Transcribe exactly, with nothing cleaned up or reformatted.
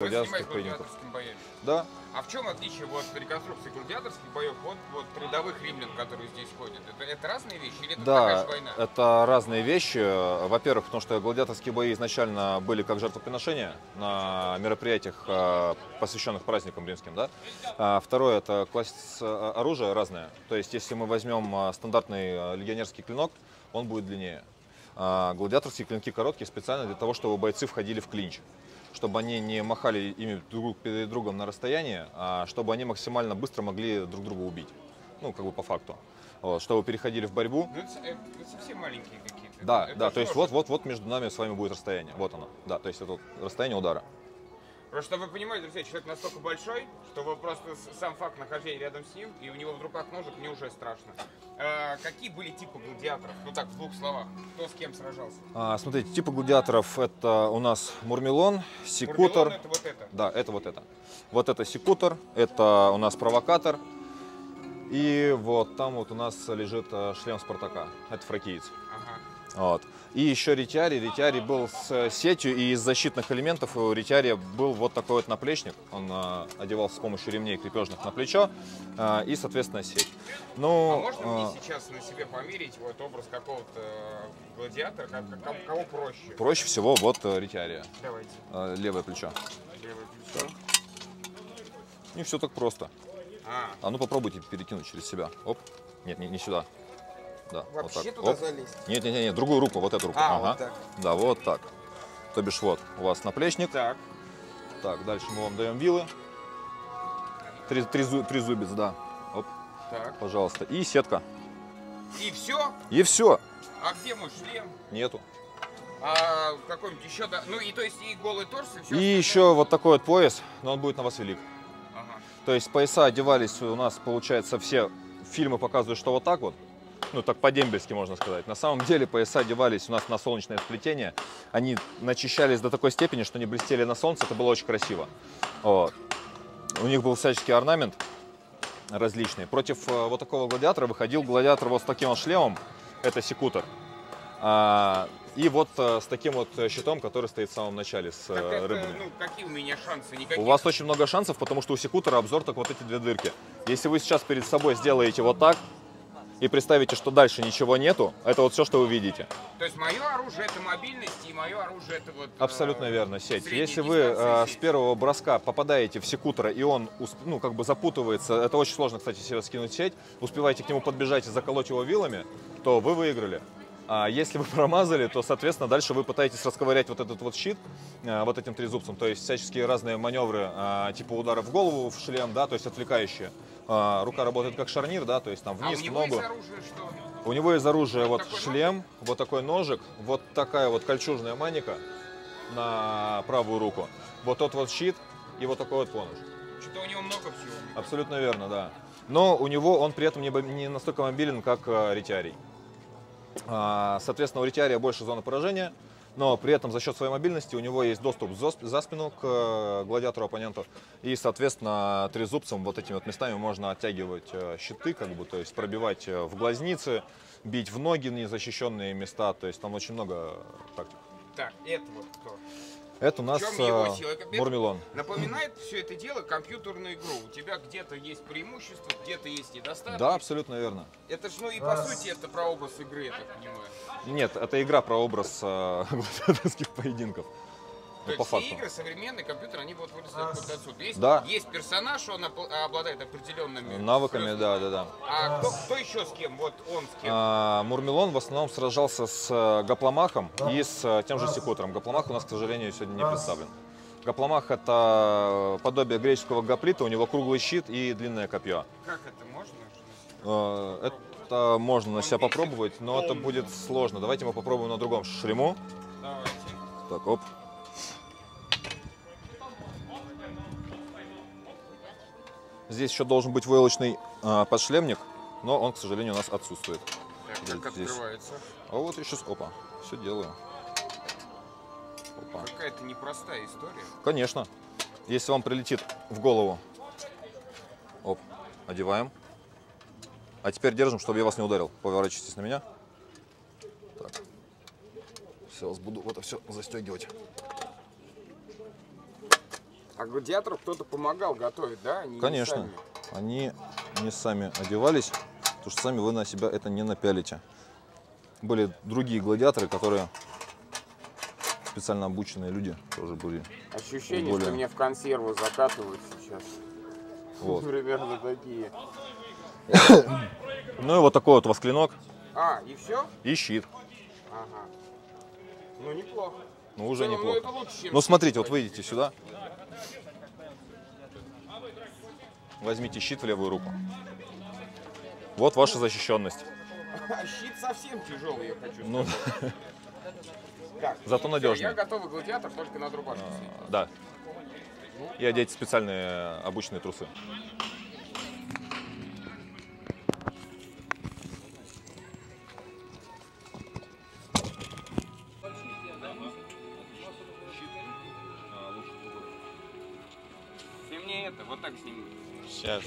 Вы занимаетесь гладиаторскими боями? Да. А в чем отличие вот реконструкции гладиаторских боев от вот, рядовых римлян, которые здесь ходят? Это, это разные вещи или это да, такая же война? Это разные вещи. Во-первых, потому что гладиаторские бои изначально были как жертвоприношения на мероприятиях, посвященных праздникам римским. Да? Второе, это класс оружия разное. То есть, если мы возьмем стандартный легионерский клинок, он будет длиннее. Гладиаторские клинки короткие специально для того, чтобы бойцы входили в клинч, чтобы они не махали ими друг перед другом на расстоянии, а чтобы они максимально быстро могли друг друга убить. Ну, как бы по факту. Вот, чтобы переходили в борьбу. Ну, это, это совсем маленькие какие-то. Да, это, да, это то есть вот-вот-вот между нами с вами будет расстояние. Вот оно. Да, то есть это вот расстояние удара. Просто чтобы вы понимали, друзья, человек настолько большой, что вы просто сам факт нахождения рядом с ним, и у него в руках ножик, мне уже страшно. А какие были типы гладиаторов? Ну так, в двух словах. Кто с кем сражался? А, смотрите, типы гладиаторов — это у нас мурмиллон, секутор. Мурмиллон — это вот это? Да, это вот это. Вот это секутор, это у нас провокатор. И вот там вот у нас лежит шлем Спартака. Это фракиец. Ага. Вот. И еще ретиарий. Ретиарий был с сетью, и из защитных элементов у ретиария был вот такой вот наплечник. Он э, одевался с помощью ремней крепежных на плечо э, и, соответственно, сеть. Но, а можно э, мне сейчас на себе померить вот образ какого-то гладиатора, как, как, кого проще? Проще всего вот ретиария. Давайте. Э, левое плечо. Левое плечо. Не все так просто. А. а ну попробуйте перекинуть через себя. Оп. Нет, не, не сюда. Да, вообще вот туда залезть? Нет, нет, нет, другую руку, вот эту руку. А, ага. Вот так. Да, вот так. То бишь вот у вас наплечник. Так. Так, дальше мы вам даем вилы. Три, три, три зубец, да. Оп. Так. Пожалуйста. И сетка. И все? И все. А где мой шлем? Нету. А какой-нибудь еще, да? Ну и то есть и голый торс, и все. И еще вот такой вот пояс, но он будет на вас велик. Ага. То есть пояса одевались у нас, получается, все фильмы показывают, что вот так вот. Ну, так по-дембельски можно сказать. На самом деле пояса девались у нас на солнечное сплетение. Они начищались до такой степени, что не блестели на солнце. Это было очень красиво. Вот. У них был всяческий орнамент различный. Против вот такого гладиатора выходил гладиатор вот с таким вот шлемом. Это секутор. А, и вот с таким вот щитом, который стоит в самом начале с рыбами. Ну, какие у меня шансы? Никаких. У вас очень много шансов, потому что у секутора обзор так вот эти две дырки. Если вы сейчас перед собой сделаете вот так, и представите, что дальше ничего нету, это вот все, что вы видите. То есть мое оружие — это мобильность, и мое оружие — это вот... Абсолютно э, верно, сеть. Если вы э, сеть. с первого броска попадаете в секутора, и он ну, как бы запутывается, это очень сложно, кстати, себе скинуть сеть, успеваете к нему подбежать и заколоть его вилами, то вы выиграли. А если вы промазали, то, соответственно, дальше вы пытаетесь расковырять вот этот вот щит вот этим трезубцем. То есть всяческие разные маневры, типа удара в голову, в шлем, да, то есть отвлекающие. Рука работает как шарнир, да, то есть там вниз, а у него ногу. Из оружия что? У него из оружия вот, вот шлем, ножик? Вот такой ножик, вот такая вот кольчужная маника на правую руку, вот тот вот щит и вот такой вот понож. Что-то у него много всего. Абсолютно верно, да. Но у него он при этом не настолько мобилен, как ретиарий. Соответственно, у ретиария больше зоны поражения, но при этом за счет своей мобильности у него есть доступ за спину к гладиатору оппоненту. И, соответственно, трезубцем вот этими вот местами можно оттягивать щиты, как бы, то есть пробивать в глазницы, бить в ноги незащищенные места. То есть там очень много тактик. Так, это вот кто? Это у нас мурмиллон. Напоминает все это дело компьютерную игру. У тебя где-то есть преимущество, где-то есть недостаток. Да, абсолютно верно. Это ж, ну и по а... сути это про образ игры, я так понимаю. Нет, это игра про образ э, гладиаторских поединков. То есть все игры современные, компьютеры, они вот вырастают вот отсюда. Есть, да. Есть персонаж, он обладает определенными навыками, плюсами. да, да, да. А кто, кто еще с кем? Вот он с кем? А, мурмиллон в основном сражался с гопломахом и с тем же секутором. Гопломах у нас, к сожалению, сегодня не представлен. Гопломах — это подобие греческого гоплита, у него круглый щит и длинное копье. Как это можно? А, это можно на себя попробовать, но это будет сложно. Давайте мы попробуем на другом шлему. Давайте. Так, оп. Здесь еще должен быть войлочный э, подшлемник, но он, к сожалению, у нас отсутствует. Так, как здесь открывается? А вот я сейчас, опа, все делаю. Какая-то непростая история. Конечно. Если вам прилетит в голову, оп, одеваем. А теперь держим, чтобы я вас не ударил. Поворачивайтесь на меня. Так. Сейчас буду вот это все застегивать. А гладиатору кто-то помогал готовить, да? Они Конечно. Не сами... Они не сами одевались, потому что сами вы на себя это не напялите. Были другие гладиаторы, которые специально обученные люди тоже были. Ощущение, более... что меня в консерву закатывают сейчас. Вот. Примерно такие. Ну и вот такой вот восклинок. А, и все? И щит. Ага. Ну неплохо. Ну уже неплохо. Ну, лучше, ну смотрите, вот выйдите сюда. Возьмите щит в левую руку. Вот ваша защищенность. А щит совсем тяжелый, я хочу сказать. Ну, так, зато надежный. Я готовый гладиатор, только на рубашку. А, да. И одеть специальные обычные трусы. Сейчас.